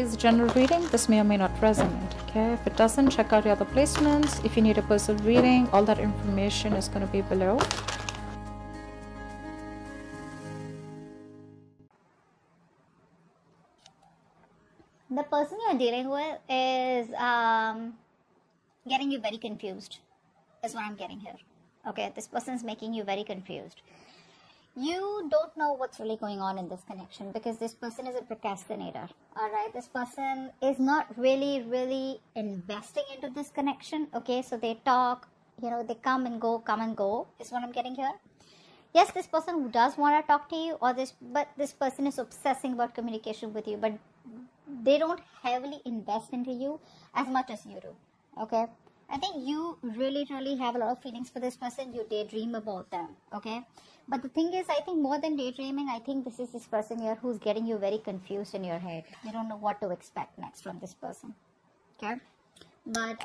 is general reading, this may or may not resonate. Okay, if it doesn't, check out your other placements. If you need a personal reading, all that information is going to be below. The person you're dealing with is getting you very confused, is what I'm getting here. Okay, this person's making you very confused. You don't know what's really going on in this connection because this person is a procrastinator, all right? This person is not really investing into this connection, okay? So they talk, you know, they come and go, is what I'm getting here. Yes, this person does want to talk to you, or this person is obsessing about communication with you, but they don't heavily invest into you as much as you do, okay? I think you really have a lot of feelings for this person. You daydream about them, okay? But the thing is, I think more than daydreaming, I think this is this person here who's getting you very confused in your head. You don't know what to expect next from this person, okay? But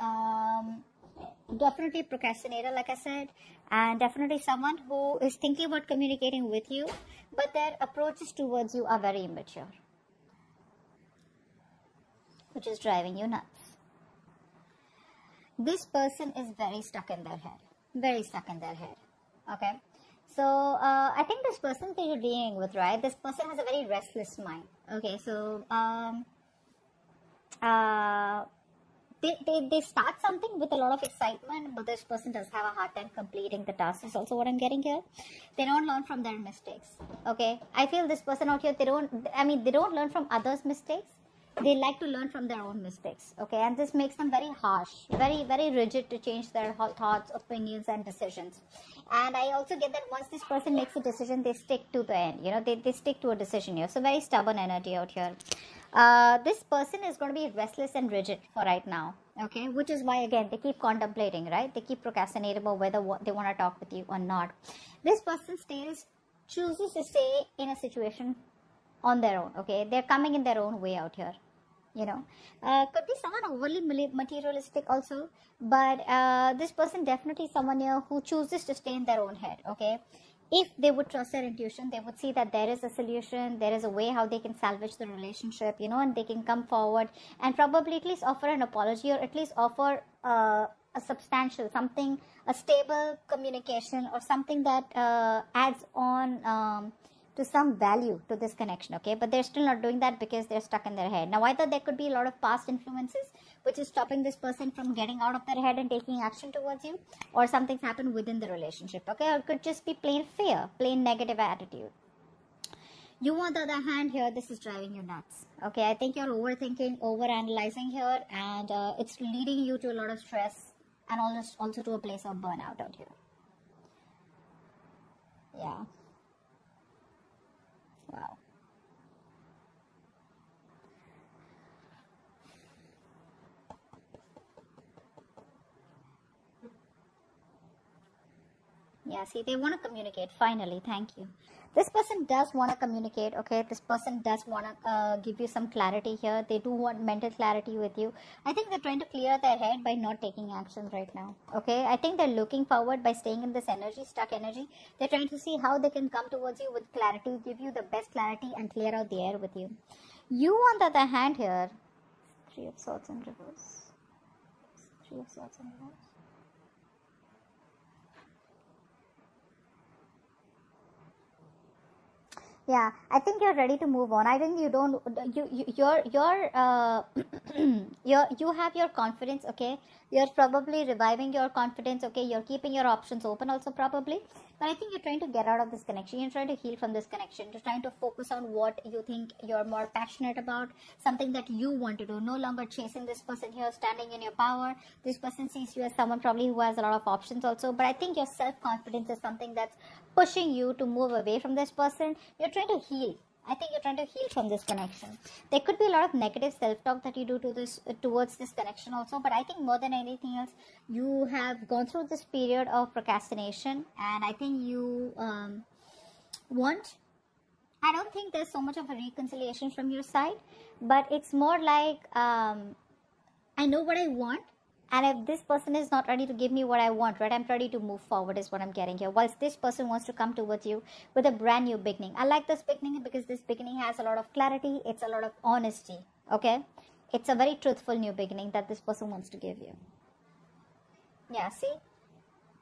definitely procrastinator, like I said, and definitely someone who is thinking about communicating with you, but their approaches towards you are very immature, which is driving you nuts. This person is very stuck in their head, okay? So, I think this person that you're dealing with, right, this person has a very restless mind, okay? So, they start something with a lot of excitement, but this person does have a hard time completing the task, is also what I'm getting here. They don't learn from their mistakes, okay? I feel this person out here, they don't learn from others' mistakes. They like to learn from their own mistakes, okay? And this makes them very harsh, very rigid to change their thoughts, opinions, and decisions. And I also get that once this person makes a decision, they stick to the end, you know, they stick to a decision here. So very stubborn energy out here. This person is going to be restless and rigid for right now, okay? Which is why, again, they keep contemplating, right? They keep procrastinating about whether they want to talk with you or not. This person chooses to stay in a situation on their own, okay? They're coming in their own way out here. You know, could be someone overly materialistic also, but this person definitely someone here who chooses to stay in their own head, okay? If they would trust their intuition, they would see that there is a solution, there is a way how they can salvage the relationship, you know, and they can come forward and probably at least offer an apology, or at least offer a substantial something, a stable communication, or something that adds on to some value to this connection, okay? But they're still not doing that because they're stuck in their head. Now, either there could be a lot of past influences which is stopping this person from getting out of their head and taking action towards you, or something's happened within the relationship, okay? Or it could just be plain fear, plain negative attitude. You, on the other hand, here, this is driving you nuts, okay? I think you're overthinking, overanalyzing here, and it's leading you to a lot of stress and also to a place of burnout out here. Yeah. Wow. Yeah, see, they want to communicate. Finally, thank you. This person does want to communicate, okay? This person does want to give you some clarity here. They do want mental clarity with you. I think they're trying to clear their head by not taking action right now, okay? I think they're looking forward by staying in this energy, stuck energy. They're trying to see how they can come towards you with clarity, give you the best clarity, and clear out the air with you. You, on the other hand here, Three of Swords in reverse. Three of Swords in reverse. Yeah, I think you're ready to move on. I think you don't, you have your confidence, okay? You're probably reviving your confidence, okay? You're keeping your options open also probably. But I think you're trying to get out of this connection. You're trying to heal from this connection. You're trying to focus on what you think you're more passionate about, something that you want to do. No longer chasing this person here, standing in your power. This person sees you as someone probably who has a lot of options also. But I think your self-confidence is something that's pushing you to move away from this person. You're trying to heal. I think you're trying to heal from this connection. There could be a lot of negative self-talk that you do towards this connection also, but I think more than anything else, you have gone through this period of procrastination, and I think you I don't think there's so much of a reconciliation from your side, but it's more like I know what I want, and if this person is not ready to give me what I want, right, I'm ready to move forward is what I'm getting here. Whilst this person wants to come towards you with a brand new beginning. I like this beginning because this beginning has a lot of clarity. It's a lot of honesty. Okay, it's a very truthful new beginning that this person wants to give you. Yeah, see,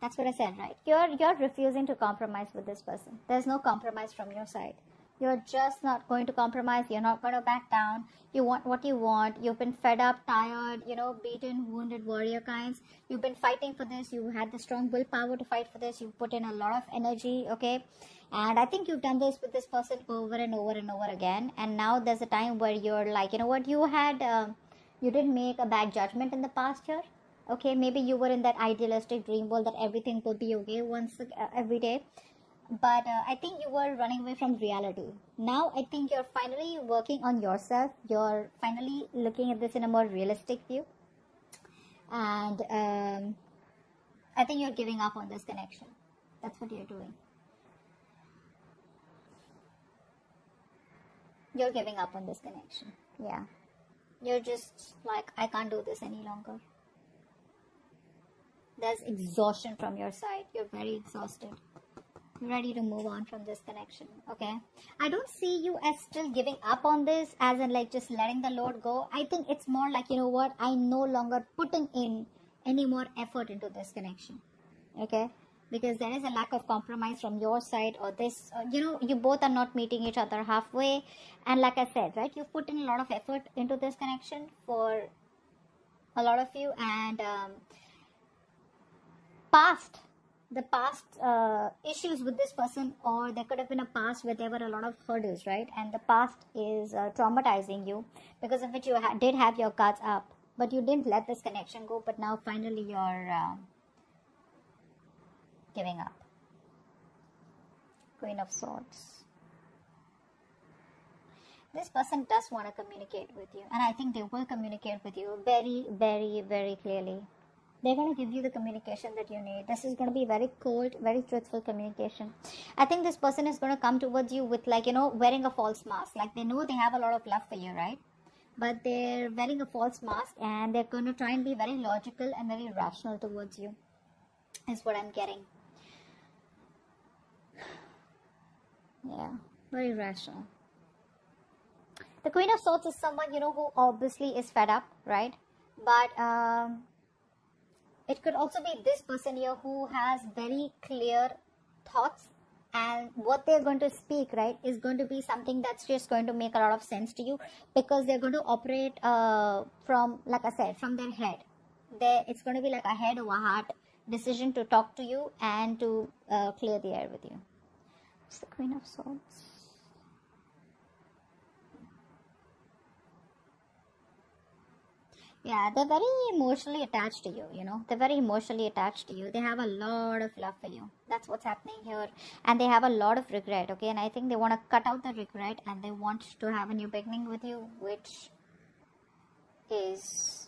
that's what I said, right? You're refusing to compromise with this person. There's no compromise from your side. You're just not going to compromise. You're not going to back down. You want what you want. You've been fed up, tired, you know, beaten, wounded warrior kinds. You've been fighting for this. You had the strong willpower to fight for this. You put in a lot of energy, okay? And I think you've done this with this person over and over and over again. And now there's a time where you're like, you know what, you had, you didn't make a bad judgment in the past year. Okay, maybe you were in that idealistic dream world that everything will be okay once every day. But I think you were running away from reality. Now I think you're finally working on yourself. You're finally looking at this in a more realistic view. And I think you're giving up on this connection. That's what you're doing. You're giving up on this connection. Yeah. You're just like, I can't do this any longer. There's exhaustion from your side. You're very exhausted. Ready to move on from this connection. Okay, I don't see you as still giving up on this, as in like just letting the load go. I think it's more like, you know what, I'm no longer putting in any more effort into this connection. Okay, because there is a lack of compromise from your side, or this, you know, you both are not meeting each other halfway. And like I said, right, you put in a lot of effort into this connection for a lot of you. And the past issues with this person, or there could have been a past where there were a lot of hurdles, right? And the past is traumatizing you, because of which you did have your guards up, but you didn't let this connection go. But now finally you're giving up. Queen of Swords. This person does want to communicate with you, and I think they will communicate with you very, very, very clearly. They're going to give you the communication that you need. This is going to be very cold, very truthful communication. I think this person is going to come towards you with, like, you know, wearing a false mask. Like, they know they have a lot of love for you, right? But they're wearing a false mask, and they're going to try and be very logical and very rational towards you, is what I'm getting. Yeah, very rational. The Queen of Swords is someone, you know, who obviously is fed up, right? But, it could also be this person here who has very clear thoughts, and what they're going to speak, right, is going to be something that's just going to make a lot of sense to you, because they're going to operate from, like I said, from their head. It's going to be like a head or a heart decision to talk to you and to clear the air with you. It's the Queen of Swords. Yeah, they're very emotionally attached to you, you know. They're very emotionally attached to you. They have a lot of love for you. That's what's happening here. And they have a lot of regret, okay? And I think they want to cut out the regret, and they want to have a new beginning with you, which is...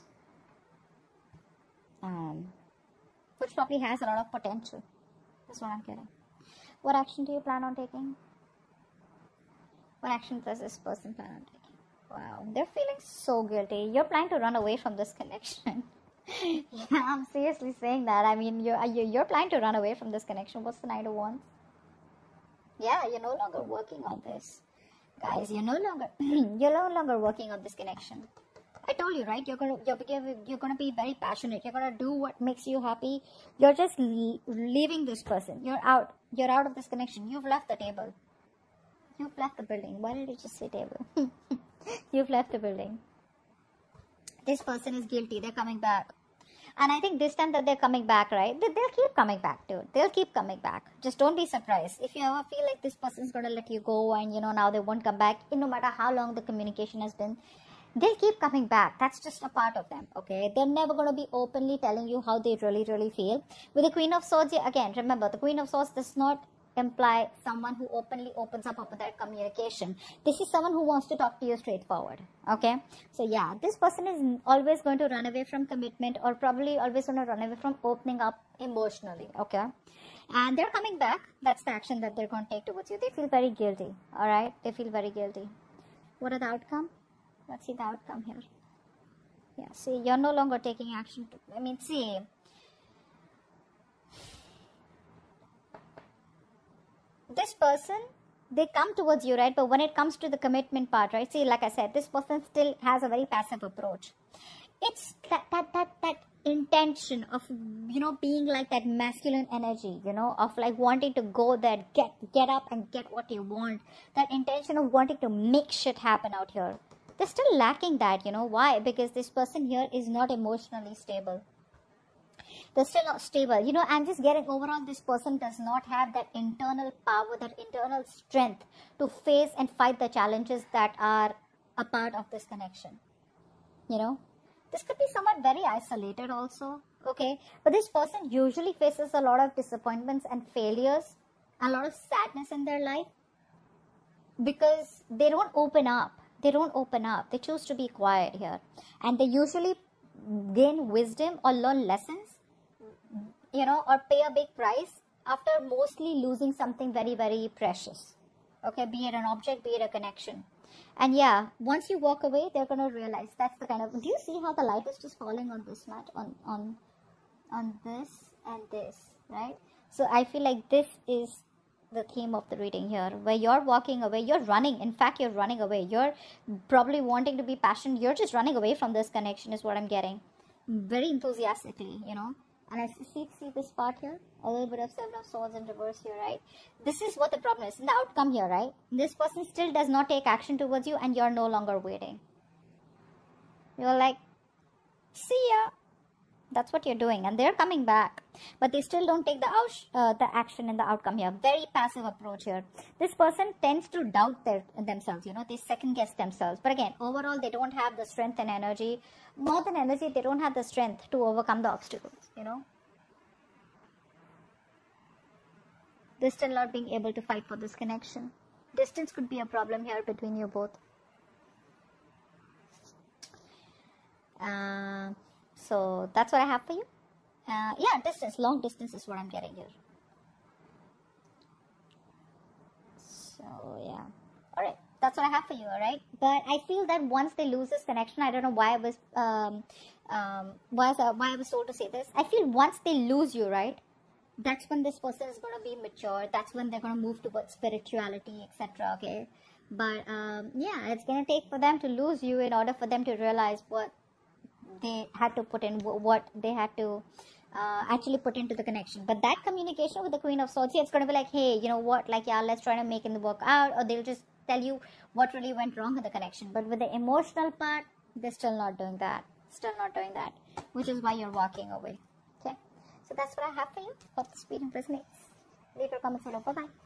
which probably has a lot of potential. That's what I'm getting. What action do you plan on taking? What action does this person plan on taking? Wow, they're feeling so guilty. You're planning to run away from this connection. Yeah, I'm seriously saying that. I mean, you're planning to run away from this connection. What's the Knight of Wands? Yeah, you're no longer working on this. Guys, you're no longer working on this connection. I told you, right? You're gonna be very passionate. You're gonna do what makes you happy. You're just leaving this person. You're out. You're out of this connection. You've left the table. You've left the building. Why did you just say table? You've left the building. This person is guilty. They're coming back. And I think this time that they're coming back, right? They'll keep coming back, dude. They'll keep coming back. Just don't be surprised. If you ever feel like this person's going to let you go and, you know, now they won't come back, no matter how long the communication has been, they'll keep coming back. That's just a part of them, okay? They're never going to be openly telling you how they really, really feel. With the Queen of Swords, again, remember, the Queen of Swords does not imply someone who openly opens up about their communication. This is someone who wants to talk to you straightforward, okay? So yeah, this person is always going to run away from commitment, or probably always going to run away from opening up emotionally, okay? And they're coming back. That's the action that they're going to take towards you. They feel very guilty, all right? They feel very guilty. What are the outcome? Let's see the outcome here. Yeah, see, you're no longer taking action. See, this person they come towards you, right? But when it comes to the commitment part, right? See, like I said, this person still has a very passive approach. It's that intention of, you know, being like that masculine energy, you know, of like wanting to go there, get up and get what you want. That intention of wanting to make shit happen out here. They're still lacking that, you know. Why? Because this person here is not emotionally stable. They're still not stable, you know. I'm just getting overall this person does not have that internal power, that internal strength to face and fight the challenges that are a part of this connection, you know. This could be somewhat very isolated also, okay. But this person usually faces a lot of disappointments and failures, a lot of sadness in their life because they don't open up. They don't open up. They choose to be quiet here, and they usually gain wisdom or learn lessons, you know, or pay a big price after mostly losing something very, very precious, okay, be it an object, be it a connection. And yeah, once you walk away, they're going to realize that's the kind of, do you see how the light is just falling on this mat, on this and this, right? So I feel like this is the theme of the reading here, where you're walking away, you're running. In fact, you're running away. You're probably wanting to be passionate. You're just running away from this connection is what I'm getting. Very enthusiastically, you know. And I see this part here, a little bit of Seven of Swords in reverse here, right? This is what the problem is, the outcome here, right? This person still does not take action towards you and you're no longer waiting. You're like, see ya. That's what you're doing, and they're coming back, but they still don't take the action and the outcome here. Very passive approach here. This person tends to doubt themselves, you know, they second guess themselves. But again, overall, they don't have the strength and energy. More than energy, they don't have the strength to overcome the obstacles, you know. They're still not being able to fight for this connection. Distance could be a problem here between you both. So that's what I have for you. Yeah, distance, long distance is what I'm getting here. So yeah, all right, that's what I have for you. All right, but I feel that once they lose this connection, I don't know why I was why I was told to say this. I feel once they lose you, right, that's when this person is going to be mature. That's when they're going to move towards spirituality, etc. Okay, but yeah, it's going to take for them to lose you in order for them to realize what they had to put in, what they had to actually put into the connection. But that communication with the Queen of Swords, it's going to be like, hey, you know what, like, yeah, let's try to make it work out. Or they'll just tell you what really went wrong with the connection. But with the emotional part, they're still not doing that. Still not doing that. Which is why you're walking away. Okay. So that's what I have for you. Hope this reading resonates. Leave your comments below. Bye-bye.